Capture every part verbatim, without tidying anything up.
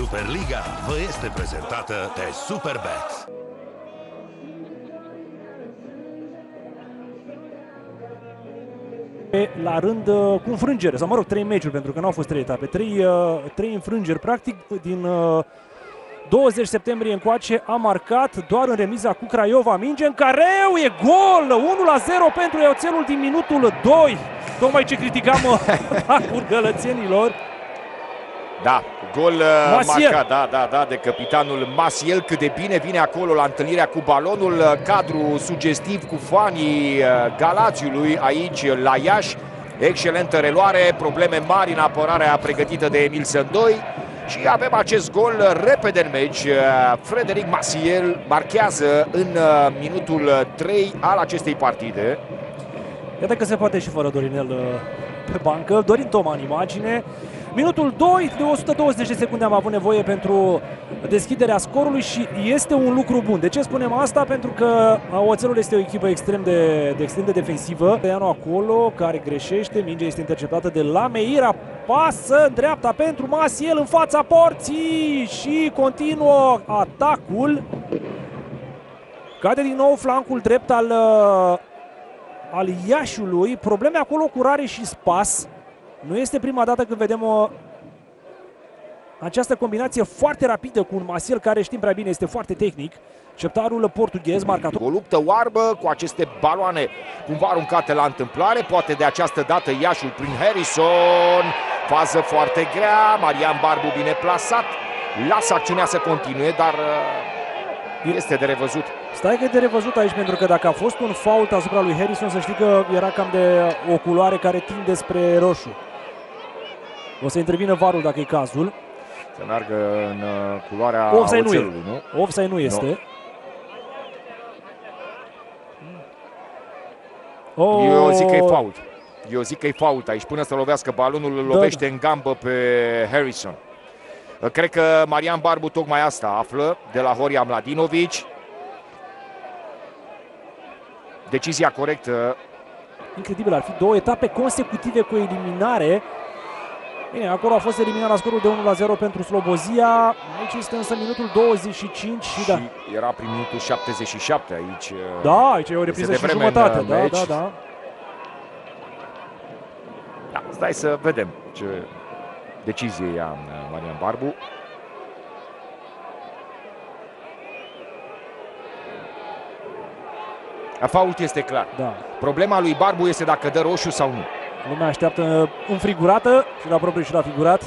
Superliga vă este prezentată de Superbet. La rând cu înfrângere, sau mă rog, trei meciuri, pentru că nu au fost trei etape, trei, trei înfrângeri, practic, din douăzeci septembrie încoace a marcat doar în remiza cu Craiova, minge în careu, e gol! unu la zero pentru Oțelul din minutul doi, tocmai ce criticam atacul gălățenilor. Da, gol marcat, da, da, da, de capitanul Maciel. Cât de bine vine acolo la întâlnirea cu balonul, cadru sugestiv cu fanii Galațiului aici la Iași. Excelentă reluare, probleme mari în apărarea pregătită de Emil Sandoi. Și avem acest gol repede în meci. Frederic Maciel marchează în minutul trei al acestei partide. Iată că se poate și fără Dorinel pe bancă. Dorin Toma în imagine. Minutul doi, de o sută douăzeci de secunde am avut nevoie pentru deschiderea scorului și este un lucru bun. De ce spunem asta? Pentru că Oțelul este o echipă extrem de, de extrem de defensivă. Tăianu acolo, care greșește, mingea este interceptată de Lameira, pasă în dreapta pentru Maciel în fața porții și continuă atacul. Cade din nou flancul drept al, al Iașului, probleme acolo cu Rare și Spas. Nu este prima dată când vedem o... această combinație foarte rapidă cu un Maciel care, știm prea bine, este foarte tehnic. Șeptarul portughez, marcator. O luptă oarbă cu aceste baloane cumva aruncate la întâmplare. Poate de această dată Iașul prin Harrison. Fază foarte grea, Marian Barbu bine plasat. Lasă acțiunea să continue, dar este de revăzut. Stai că e de revăzut aici, pentru că dacă a fost un fault asupra lui Harrison, să știi că era cam de o culoare care tinde spre roșu. O să intervină varul dacă e cazul. Se meargă în culoarea Oțelului, nu? Offside nu este. No. Oh. Eu zic că e fault. Eu zic că e fault aici. Până să lovească balonul, îl lovește da. în gambă pe Harrison. Cred că Marian Barbu tocmai asta află de la Horia Mladinovici. Decizia corectă. Incredibil, ar fi două etape consecutive cu eliminare. Bine, acolo a fost eliminat la scorul de unu la zero pentru Slobozia. Aici este însă minutul douăzeci și cinci și, și da. era prin minutul șaptezeci și șapte aici. Da, aici e o repriză și jumătate. Da, da, da. Da, stai să vedem ce decizie ia Marian Barbu. Fault este clar. Da. Problema lui Barbu este dacă dă roșu sau nu. Lumea așteaptă înfrigurată și la propriu și la figurat.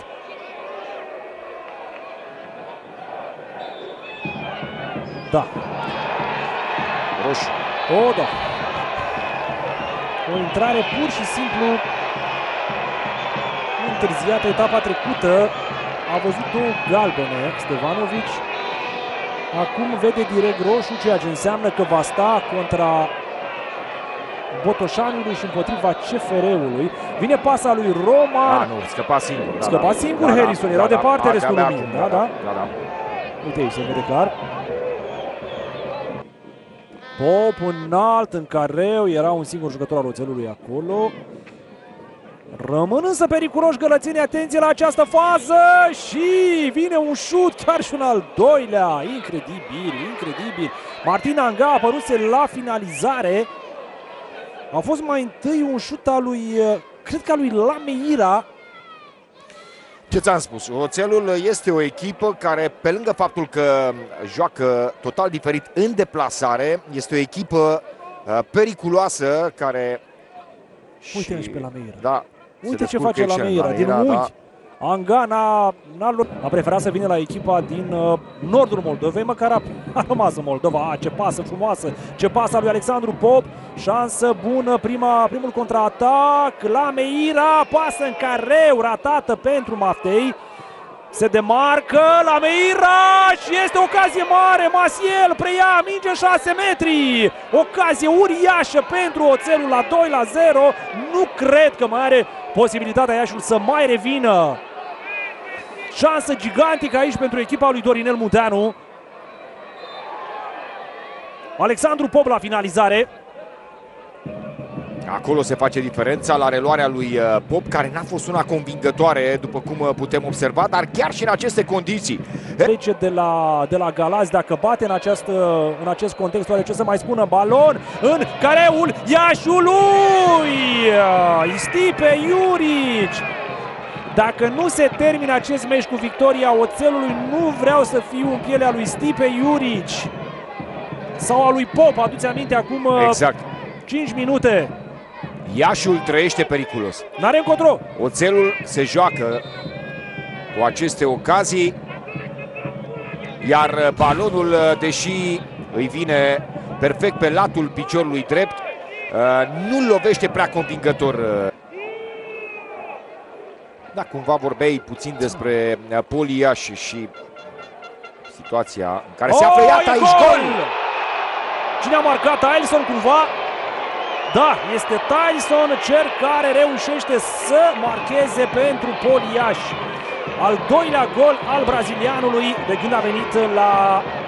Da. Roșu. O, da. O intrare pur și simplu întârziată. Etapa trecută a văzut două galbene, Stevanovici. Acum vede direct roșu, ceea ce înseamnă că va sta contra Botoșanului și împotriva C F R-ului. Vine pasa lui Roman. Da, nu, scăpa singur. Da, scăpa da, singur da, Harrison, da, era da, departe da, restul lumii. Da, da, da, da, da. Uite aici, se vede clar. Pop înalt în careu, era un singur jucător al Oțelului acolo. Rămân însă periculoși gălățenii, atenție la această fază și vine un șut, chiar și un al doilea, incredibil, incredibil. Martin Anga a apăruse la finalizare, a fost mai întâi un șut al lui, cred că al lui Lameira. Ce ți-am spus, Oțelul este o echipă care, pe lângă faptul că joacă total diferit în deplasare, este o echipă periculoasă care... Uite și pe Lameira. Da. Uite ce face Lameira, din unghi. Da. Anga n-a, a preferat să vină la echipa din uh, nordul Moldovei, măcar a, a rămas în Moldova. A, ce pasă frumoasă, ce pasă lui Alexandru Pop, șansă bună, prima, primul contraatac, Lameira, pasă în careu, ratată pentru Maftei, se demarcă, Lameira și este ocazie mare, Maciel preia, minge șase metri, ocazie uriașă pentru Oțelul la doi la zero, nu cred că mai are posibilitatea Iașiul să mai revină. Șansă gigantică aici pentru echipa lui Dorinel Munteanu. Alexandru Pop la finalizare. Acolo se face diferența la reluarea lui Pop, care n-a fost una convingătoare, după cum putem observa, dar chiar și în aceste condiții. Trece de la, de la Galați, dacă bate în, această, în acest context, oare ce să mai spună? Balon în careul Iașului! Stipe Iurici! Dacă nu se termină acest meci cu victoria Oțelului, nu vreau să fiu în pielea lui Stipe Iurici sau a lui Pop, aduți aminte acum exact. cinci minute. Iașul trăiește periculos. N-are încotro. Oțelul se joacă cu aceste ocazii, iar balonul, deși îi vine perfect pe latul piciorului drept, nu lovește prea convingător. Da, cumva vorbeai puțin despre Poli Iași și situația în care oh, se află, iată, aici gol! gol! Cine a marcat? Tyson cumva? Da, este Tyson, cel care reușește să marcheze pentru Poli Iași. Al doilea gol al brazilianului de când a venit la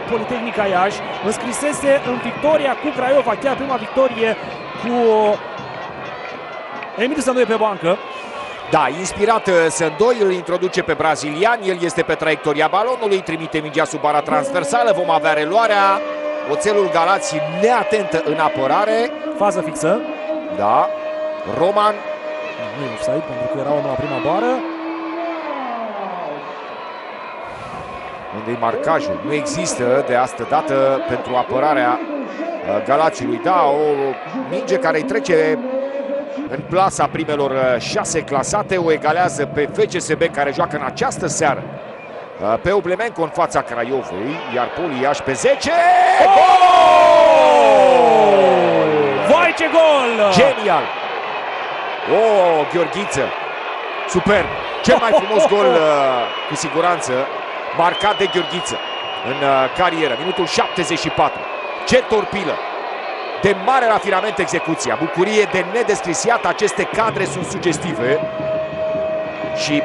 Politehnica Iași. Înscrisese în victoria cu Craiova, chiar prima victorie cu Emil Sandoi pe bancă. Da, inspirat Sandoi, îl introduce pe brazilian, el este pe traiectoria balonului, trimite mingea sub bara transversală, vom avea reluarea. Oțelul Galați neatentă în apărare. Fază fixă. Da, Roman. Nu e offside, pentru că era omul la prima bară. Unde-i marcajul? Nu există de astă dată pentru apărarea Galațiului. Da, o minge care îi trece în plasa primelor șase clasate, o egalează pe F C S B, care joacă în această seară pe Oblemenco în fața Craiovei, iar Poli Iași pe zece. Oh! Gol! Vai, ce gol! Genial! O, oh, Gheorghiță! Super! Cel mai frumos gol, cu siguranță, marcat de Gheorghiță în carieră. Minutul șaptezeci și patru. Ce torpilă! De mare rafinament execuția, bucurie de nedescrisiat, aceste cadre sunt sugestive și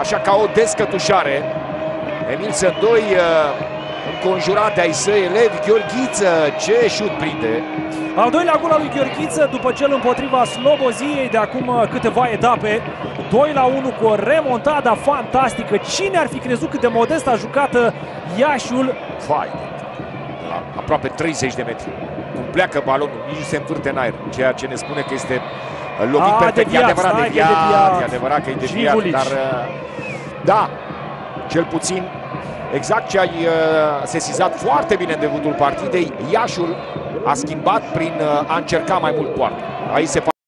așa ca o descătușare. Emil Sandoi înconjurat de ai săi elevi. Gheorghiță, ce șut prinde! Al doilea gol al lui Gheorghiță după cel împotriva Sloboziei de acum câteva etape. doi la unu cu o remontada fantastică. Cine ar fi crezut cât de modest a jucat Iașul? Vai, aproape treizeci de metri. Cum pleacă balonul, nici nu se învârte în aer, ceea ce ne spune că este lovit perfect. E adevărat deviat, e adevărat că e deviat, dar da, cel puțin exact ce ai sesizat foarte bine în debutul partidei, Iașul a schimbat prin a încerca mai mult poartă. Aici se